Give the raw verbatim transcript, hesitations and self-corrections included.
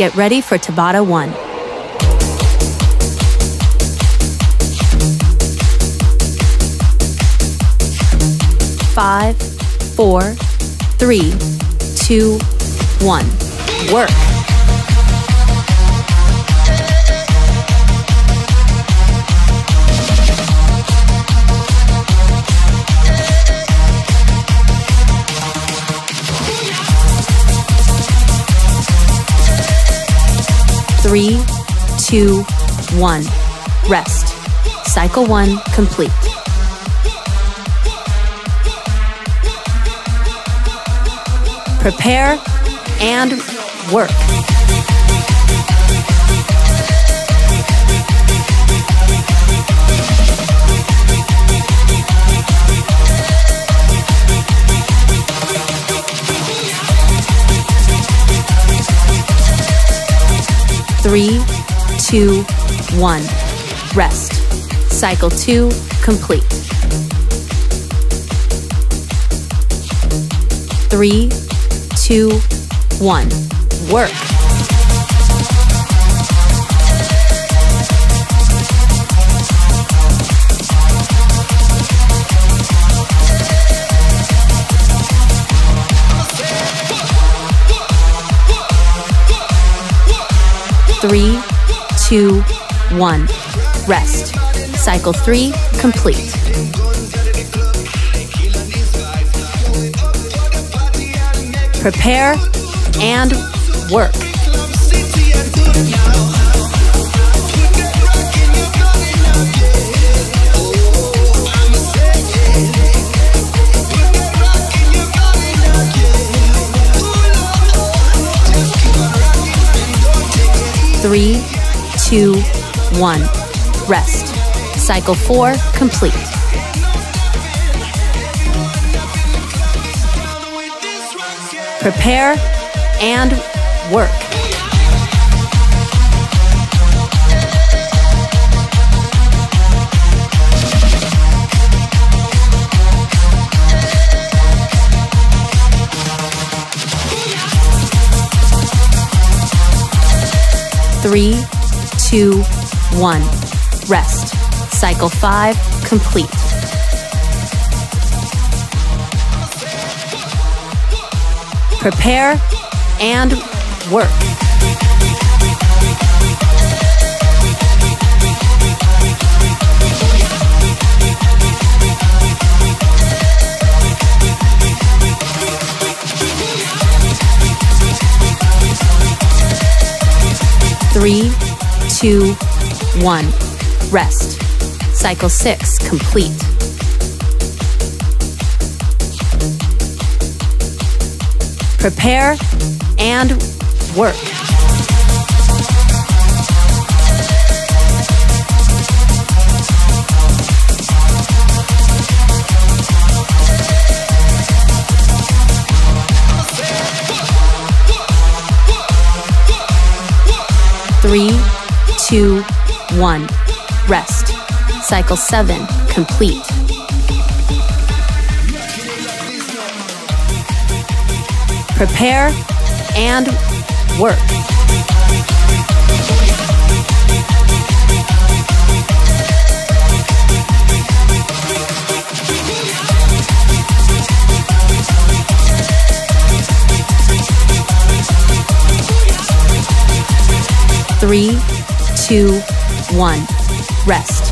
Get ready for Tabata one. Five, four, three, two, one. Work. Three, two, one. Rest. Cycle one complete. Prepare and work. Three, two, one. Rest. Cycle two, complete. Three, two, one. Work. Three, two, one. Rest. Cycle three, complete. Prepare and work. Three, two, one. Rest. Cycle four, complete. Prepare and work. Three, two, one. Rest. Cycle five, complete. Prepare and work. Three, two, one. Rest. Cycle six, complete. Prepare and work. Three, two, one. Rest. Cycle seven, complete. Prepare and work. Three, two, one. Rest.